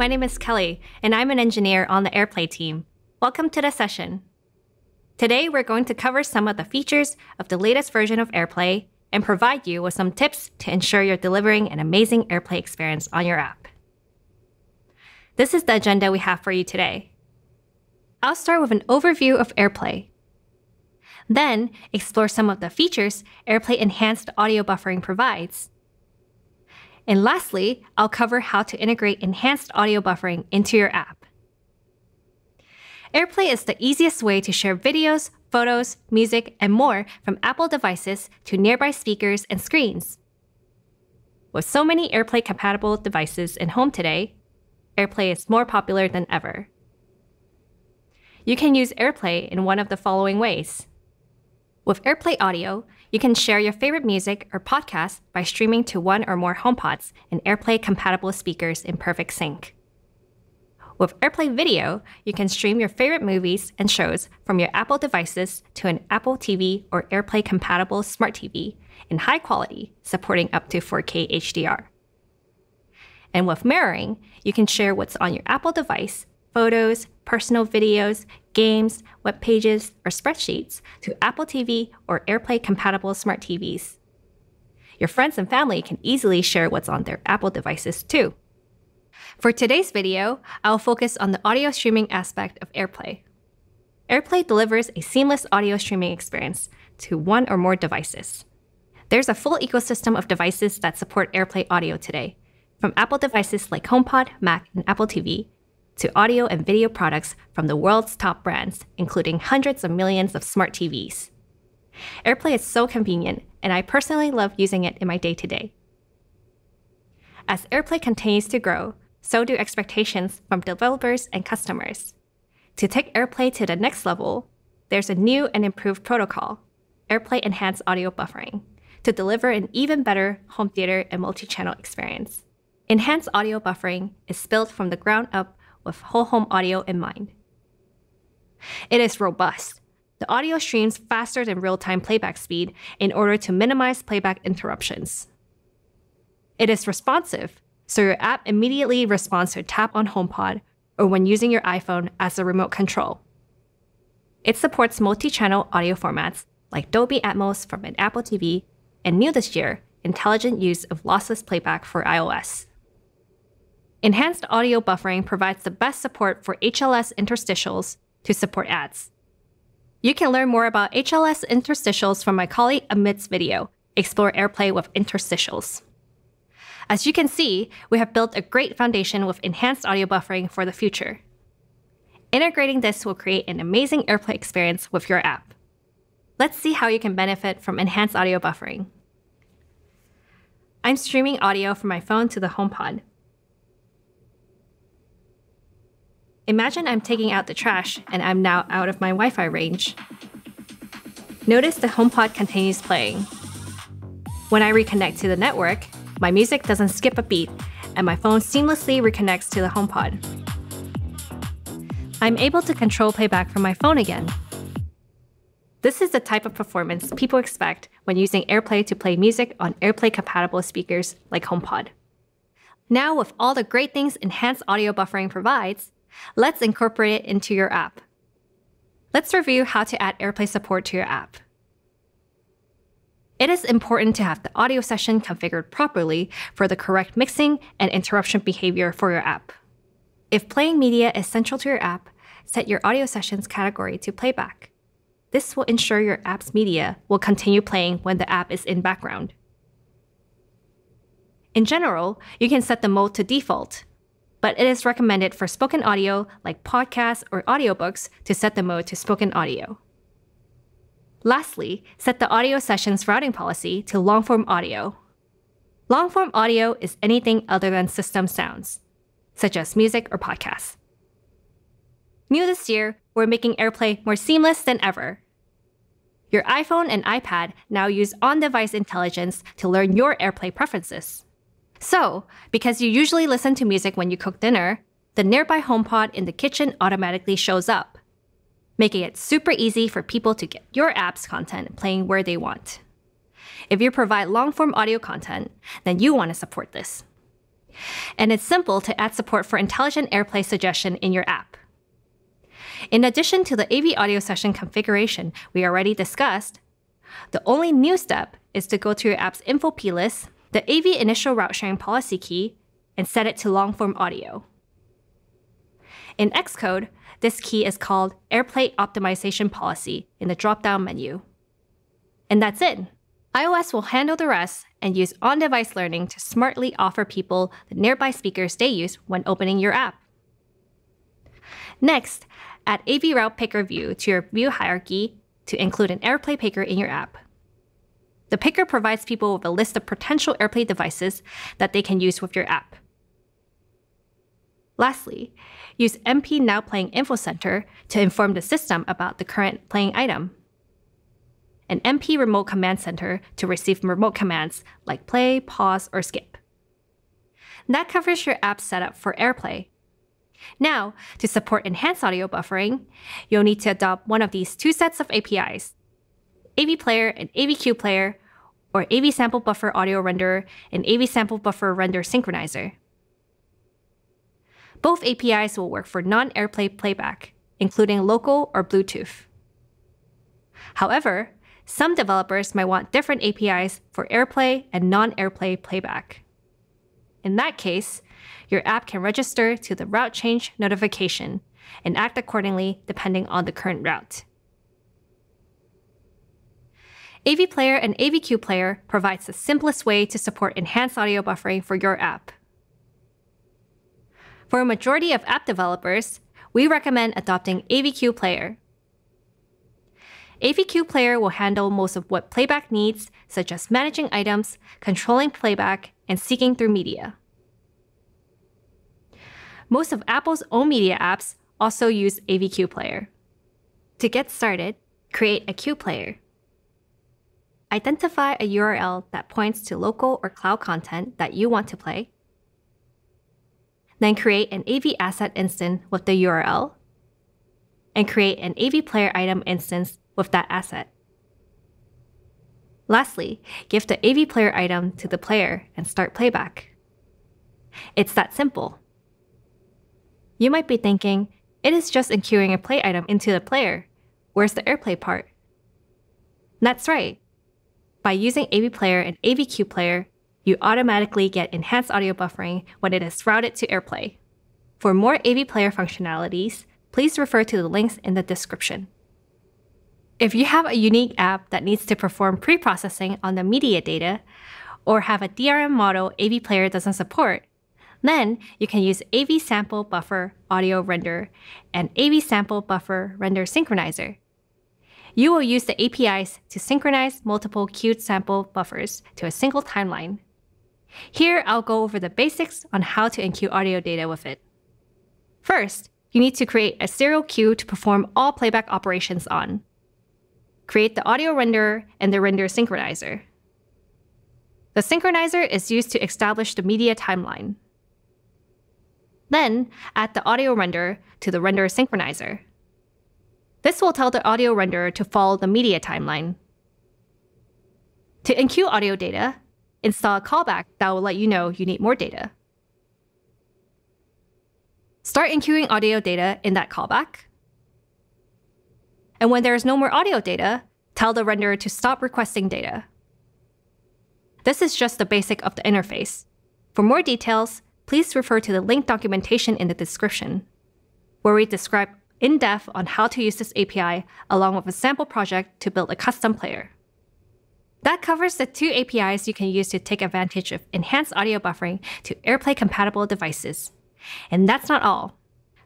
My name is Kelly, and I'm an engineer on the AirPlay team. Welcome to the session. Today, we're going to cover some of the features of the latest version of AirPlay and provide you with some tips to ensure you're delivering an amazing AirPlay experience on your app. This is the agenda we have for you today. I'll start with an overview of AirPlay. Then, explore some of the features AirPlay Enhanced Audio Buffering provides. And lastly, I'll cover how to integrate enhanced audio buffering into your app. AirPlay is the easiest way to share videos, photos, music, and more from Apple devices to nearby speakers and screens. With so many AirPlay-compatible devices in home today, AirPlay is more popular than ever. You can use AirPlay in one of the following ways. With AirPlay Audio, you can share your favorite music or podcasts by streaming to one or more HomePods and AirPlay-compatible speakers in perfect sync. With AirPlay Video, you can stream your favorite movies and shows from your Apple devices to an Apple TV or AirPlay-compatible smart TV in high quality, supporting up to 4K HDR. And with mirroring, you can share what's on your Apple device, photos, personal videos, games, web pages, or spreadsheets to Apple TV or AirPlay-compatible smart TVs. Your friends and family can easily share what's on their Apple devices too. For today's video, I'll focus on the audio streaming aspect of AirPlay. AirPlay delivers a seamless audio streaming experience to one or more devices. There's a full ecosystem of devices that support AirPlay Audio today, from Apple devices like HomePod, Mac, and Apple TV, to audio and video products from the world's top brands, including hundreds of millions of smart TVs. AirPlay is so convenient, and I personally love using it in my day-to-day. As AirPlay continues to grow, so do expectations from developers and customers. To take AirPlay to the next level, there's a new and improved protocol, AirPlay Enhanced Audio Buffering, to deliver an even better home theater and multi-channel experience. Enhanced Audio Buffering is built from the ground up with whole home audio in mind. It is robust. The audio streams faster than real-time playback speed in order to minimize playback interruptions. It is responsive, so your app immediately responds to a tap on HomePod or when using your iPhone as a remote control. It supports multi-channel audio formats like Dolby Atmos from an Apple TV and, new this year, intelligent use of lossless playback for iOS. Enhanced Audio Buffering provides the best support for HLS interstitials to support ads. You can learn more about HLS interstitials from my colleague Amit's video, Explore AirPlay with Interstitials. As you can see, we have built a great foundation with enhanced audio buffering for the future. Integrating this will create an amazing AirPlay experience with your app. Let's see how you can benefit from enhanced audio buffering. I'm streaming audio from my phone to the HomePod. Imagine I'm taking out the trash, and I'm now out of my Wi-Fi range. Notice the HomePod continues playing. When I reconnect to the network, my music doesn't skip a beat, and my phone seamlessly reconnects to the HomePod. I'm able to control playback from my phone again. This is the type of performance people expect when using AirPlay to play music on AirPlay-compatible speakers like HomePod. Now, with all the great things enhanced audio buffering provides, let's incorporate it into your app. Let's review how to add AirPlay support to your app. It is important to have the audio session configured properly for the correct mixing and interruption behavior for your app. If playing media is central to your app, set your audio sessions category to playback. This will ensure your app's media will continue playing when the app is in background. In general, you can set the mode to default, but it is recommended for spoken audio like podcasts or audiobooks to set the mode to spoken audio. Lastly, set the audio session's routing policy to long-form audio. Long-form audio is anything other than system sounds, such as music or podcasts. New this year, we're making AirPlay more seamless than ever. Your iPhone and iPad now use on-device intelligence to learn your AirPlay preferences. So, because you usually listen to music when you cook dinner, the nearby HomePod in the kitchen automatically shows up, making it super easy for people to get your app's content playing where they want. If you provide long-form audio content, then you want to support this. And it's simple to add support for intelligent AirPlay suggestion in your app. In addition to the AV audio session configuration we already discussed, the only new step is to go to your app's Info.plist, the AVInitialRouteSharingPolicy key, and set it to long-form audio. In Xcode, this key is called AirPlay Optimization Policy in the drop-down menu. And that's it. iOS will handle the rest and use on-device learning to smartly offer people the nearby speakers they use when opening your app. Next, add AVRoutePickerView to your view hierarchy to include an AirPlay picker in your app. The picker provides people with a list of potential AirPlay devices that they can use with your app. Lastly, use MPNowPlayingInfoCenter to inform the system about the current playing item, and MPRemoteCommandCenter to receive remote commands like play, pause, or skip. That covers your app setup for AirPlay. Now, to support enhanced audio buffering, you'll need to adopt one of these two sets of APIs, AVPlayer and AVQuePlayer, or AVSampleBufferAudioRenderer and AVSampleBufferRendererSynchronizer. Both APIs will work for non-AirPlay playback, including local or Bluetooth. However, some developers might want different APIs for AirPlay and non-AirPlay playback. In that case, your app can register to the route change notification and act accordingly depending on the current route. AVPlayer and AVQuePlayer provides the simplest way to support enhanced audio buffering for your app. For a majority of app developers, we recommend adopting AVQuePlayer. AVQuePlayer will handle most of what playback needs, such as managing items, controlling playback, and syncing through media. Most of Apple's own media apps also use AVQuePlayer. To get started, create a QPlayer. Identify a URL that points to local or cloud content that you want to play. Then create an AV asset instance with the URL, and create an AVPlayer item instance with that asset. Lastly, give the AVPlayer item to the player and start playback. It's that simple. You might be thinking, it is just enqueuing a play item into the player. Where's the AirPlay part? That's right. By using AVPlayer and AVQuePlayer, you automatically get enhanced audio buffering when it is routed to AirPlay. For more AVPlayer functionalities, please refer to the links in the description. If you have a unique app that needs to perform pre-processing on the media data, or have a DRM model AVPlayer doesn't support, then you can use AVSampleBufferAudioRenderer and AVSampleBufferRendererSynchronizer. You will use the APIs to synchronize multiple queued sample buffers to a single timeline. Here, I'll go over the basics on how to enqueue audio data with it. First, you need to create a serial queue to perform all playback operations on. Create the audio renderer and the render synchronizer. The synchronizer is used to establish the media timeline. Then, add the audio renderer to the render synchronizer. This will tell the audio renderer to follow the media timeline. To enqueue audio data, install a callback that will let you know you need more data. Start enqueuing audio data in that callback. And when there is no more audio data, tell the renderer to stop requesting data. This is just the basic of the interface. For more details, please refer to the linked documentation in the description, where we describe in-depth on how to use this API along with a sample project to build a custom player. That covers the two APIs you can use to take advantage of enhanced audio buffering to AirPlay-compatible devices. And that's not all.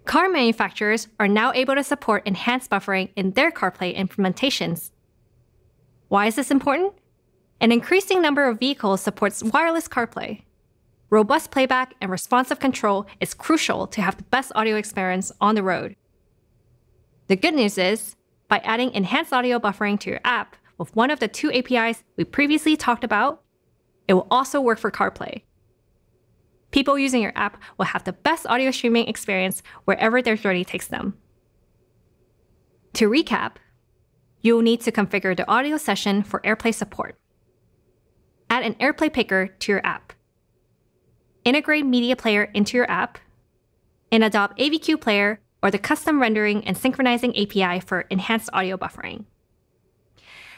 Car manufacturers are now able to support enhanced buffering in their CarPlay implementations. Why is this important? An increasing number of vehicles supports wireless CarPlay. Robust playback and responsive control is crucial to have the best audio experience on the road. The good news is, by adding enhanced audio buffering to your app with one of the two APIs we previously talked about, it will also work for CarPlay. People using your app will have the best audio streaming experience wherever their journey takes them. To recap, you'll need to configure the audio session for AirPlay support. Add an AirPlay picker to your app. integrate Media Player into your app, and adopt AVQuePlayer or the custom rendering and synchronizing API for enhanced audio buffering.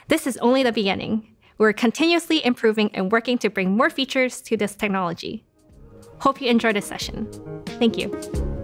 This is only the beginning. We're continuously improving and working to bring more features to this technology. Hope you enjoyed this session. Thank you.